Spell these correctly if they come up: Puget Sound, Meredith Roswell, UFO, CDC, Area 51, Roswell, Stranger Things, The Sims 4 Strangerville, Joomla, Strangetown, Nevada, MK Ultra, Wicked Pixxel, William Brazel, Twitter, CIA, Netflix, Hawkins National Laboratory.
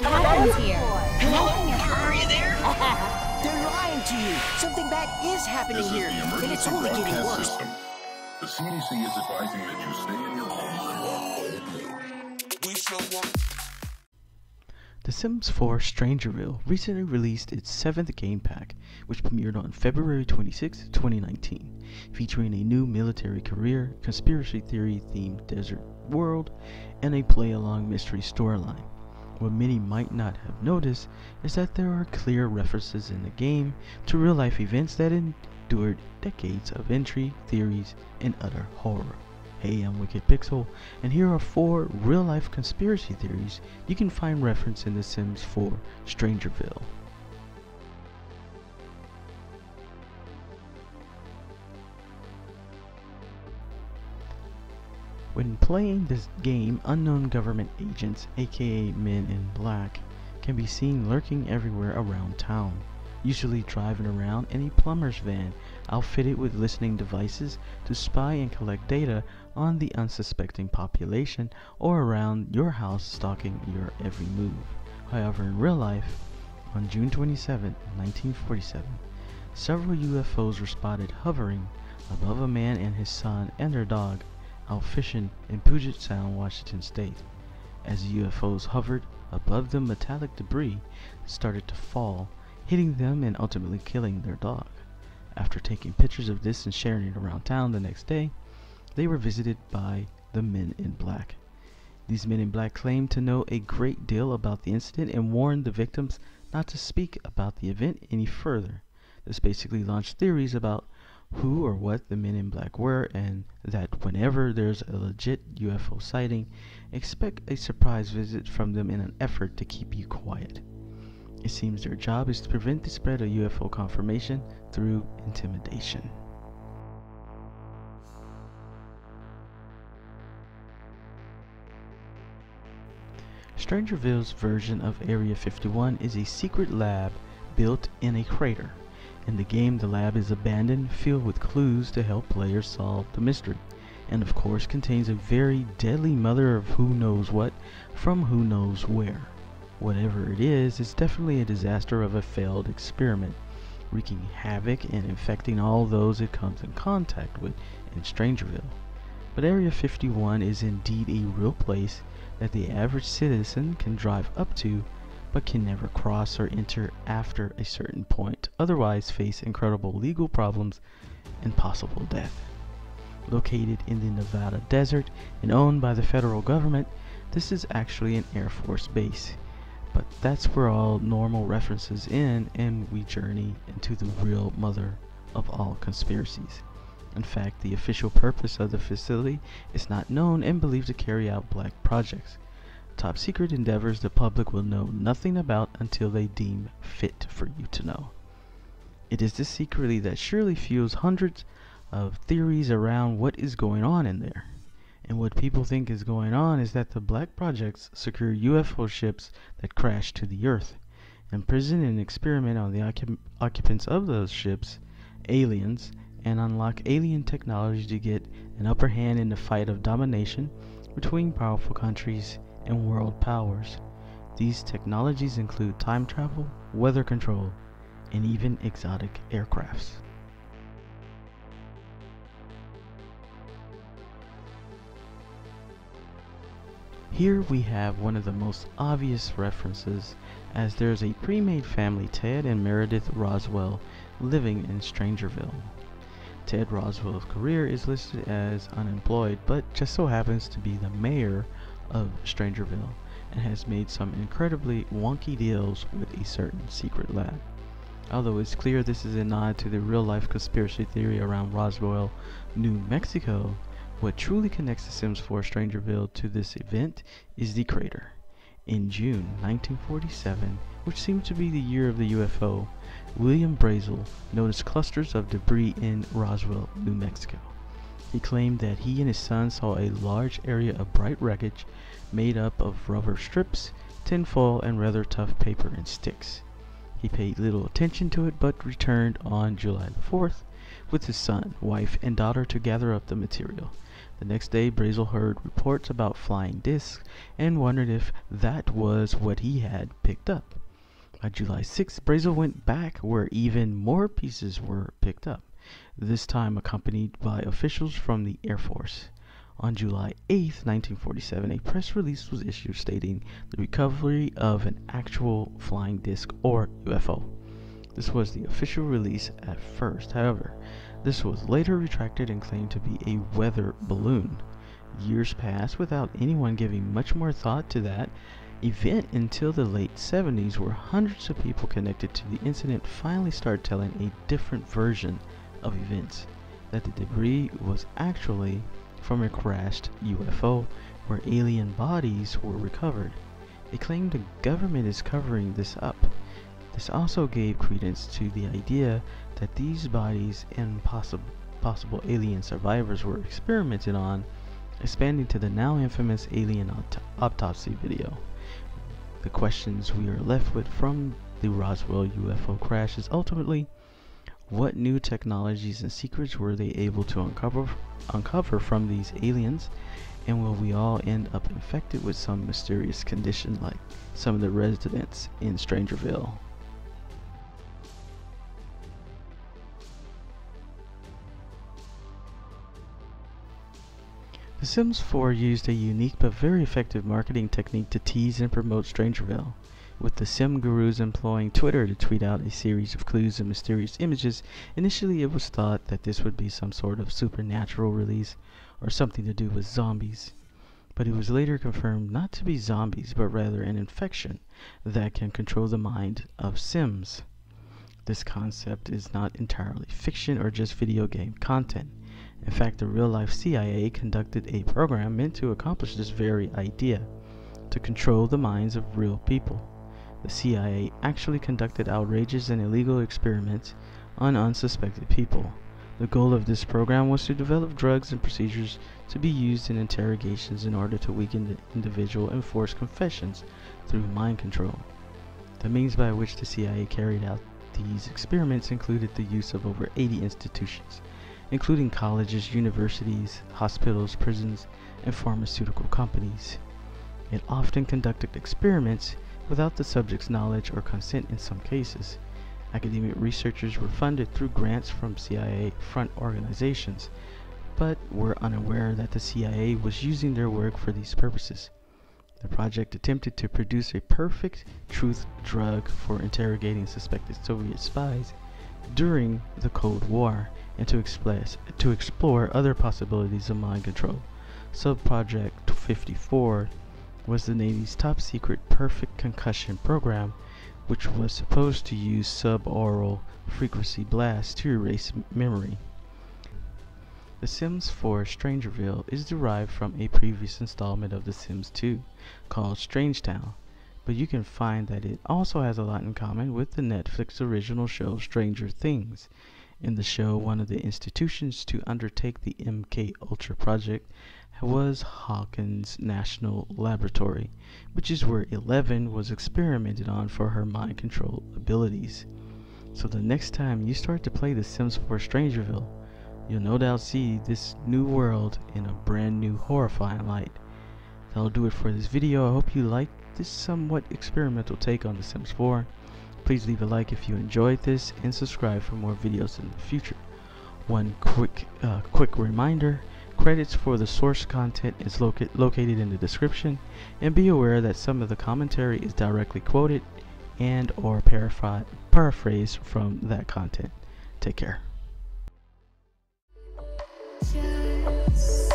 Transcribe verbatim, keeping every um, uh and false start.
bad happens here. Hello? Are you there? They're lying to you. Something bad is happening here. And it's only getting worse. The C D C is advising that you stay in your home. We shall walk. The Sims four Strangerville recently released its seventh game pack, which premiered on February twenty-sixth, twenty nineteen, featuring a new military career, conspiracy theory-themed desert world, and a play-along mystery storyline. What many might not have noticed is that there are clear references in the game to real-life events that endured decades of intrigue, theories, and utter horror. Hey, I'm Wicked Pixxel, and here are four real-life conspiracy theories you can find reference in The Sims four Strangerville. When playing this game, unknown government agents, aka Men in Black, can be seen lurking everywhere around town, usually driving around in a plumber's van outfitted with listening devices to spy and collect data on the unsuspecting population or around your house, stalking your every move. However, in real life, on June twenty-seventh, nineteen forty-seven, several U F Os were spotted hovering above a man and his son and their dog out fishing in Puget Sound, Washington state. As the U F Os hovered above them, metallic debris started to fall, hitting them and ultimately killing their dog. After taking pictures of this and sharing it around town the next day, they were visited by the Men in Black. These Men in Black claimed to know a great deal about the incident and warned the victims not to speak about the event any further. This basically launched theories about who or what the Men in Black were, and that whenever there's a legit U F O sighting, expect a surprise visit from them in an effort to keep you quiet. It seems their job is to prevent the spread of U F O confirmation through intimidation. Strangerville's version of Area fifty-one is a secret lab built in a crater. In the game, the lab is abandoned, filled with clues to help players solve the mystery, and of course contains a very deadly mother of who knows what from who knows where. Whatever it is, it's definitely a disaster of a failed experiment, wreaking havoc and infecting all those it comes in contact with in Strangerville. But Area fifty-one is indeed a real place that the average citizen can drive up to, but can never cross or enter after a certain point, otherwise face incredible legal problems and possible death. Located in the Nevada desert and owned by the federal government, this is actually an Air Force base. But that's where all normal references end, and we journey into the real mother of all conspiracies. In fact, the official purpose of the facility is not known and believed to carry out black projects, top secret endeavors the public will know nothing about until they deem fit for you to know. It is this secrecy that surely fuels hundreds of theories around what is going on in there. And what people think is going on is that the black projects secure U F O ships that crash to the earth, imprison and experiment on the occup occupants of those ships, aliens, and unlock alien technology to get an upper hand in the fight of domination between powerful countries and world powers. These technologies include time travel, weather control, and even exotic aircrafts. Here we have one of the most obvious references, as there's a pre-made family, Ted and Meredith Roswell, living in Strangerville. Ted Roswell's career is listed as unemployed, but just so happens to be the mayor of Strangerville and has made some incredibly wonky deals with a certain secret lab. Although it's clear this is a nod to the real-life conspiracy theory around Roswell, New Mexico, what truly connects The Sims four Strangerville to this event is the crater. In June nineteen forty-seven, which seems to be the year of the U F O, William Brazel noticed clusters of debris in Roswell, New Mexico. He claimed that he and his son saw a large area of bright wreckage made up of rubber strips, tinfoil, and rather tough paper and sticks. He paid little attention to it, but returned on July the fourth with his son, wife, and daughter to gather up the material. The next day, Brazel heard reports about flying discs and wondered if that was what he had picked up. By July sixth, Brazel went back where even more pieces were picked up, this time accompanied by officials from the Air Force. On July eighth, nineteen forty-seven, a press release was issued stating the recovery of an actual flying disc or U F O. This was the official release at first. However, this was later retracted and claimed to be a weather balloon. Years passed without anyone giving much more thought to that event until the late seventies, where hundreds of people connected to the incident finally started telling a different version of events, that the debris was actually from a crashed U F O where alien bodies were recovered. They claim the government is covering this up. This also gave credence to the idea that these bodies and possi possible alien survivors were experimented on, expanding to the now infamous alien auto autopsy video. The questions we are left with from the Roswell U F O crash is ultimately, what new technologies and secrets were they able to uncover, uncover from these aliens? And will we all end up infected with some mysterious condition like some of the residents in Strangerville? The Sims four used a unique but very effective marketing technique to tease and promote Strangerville, with the Sim gurus employing Twitter to tweet out a series of clues and mysterious images. Initially, it was thought that this would be some sort of supernatural release or something to do with zombies, but it was later confirmed not to be zombies, but rather an infection that can control the mind of Sims. This concept is not entirely fiction or just video game content. In fact, the real-life C I A conducted a program meant to accomplish this very idea, to control the minds of real people. The C I A actually conducted outrageous and illegal experiments on unsuspected people. The goal of this program was to develop drugs and procedures to be used in interrogations in order to weaken the individual and force confessions through mind control. The means by which the C I A carried out these experiments included the use of over eighty institutions, including colleges, universities, hospitals, prisons, and pharmaceutical companies. It often conducted experiments without the subject's knowledge or consent in some cases. Academic researchers were funded through grants from C I A front organizations, but were unaware that the C I A was using their work for these purposes. The project attempted to produce a perfect truth drug for interrogating suspected Soviet spies during the Cold War, and to express, to explore other possibilities of mind control. Subproject fifty-four was the Navy's top-secret perfect concussion program, which was supposed to use suboral frequency blasts to erase memory. The Sims four Strangerville is derived from a previous installment of The Sims two called Strangetown, but you can find that it also has a lot in common with the Netflix original show Stranger Things. In the show, one of the institutions to undertake the M K Ultra project was Hawkins National Laboratory, which is where Eleven was experimented on for her mind control abilities. So the next time you start to play The Sims four Strangerville, you'll no doubt see this new world in a brand new horrifying light. That'll do it for this video. I hope you liked this somewhat experimental take on The Sims four. Please leave a like if you enjoyed this and subscribe for more videos in the future. One quick uh, quick reminder, credits for the source content is loca located in the description, and be aware that some of the commentary is directly quoted and or paraphr paraphrased from that content. Take care. Yes.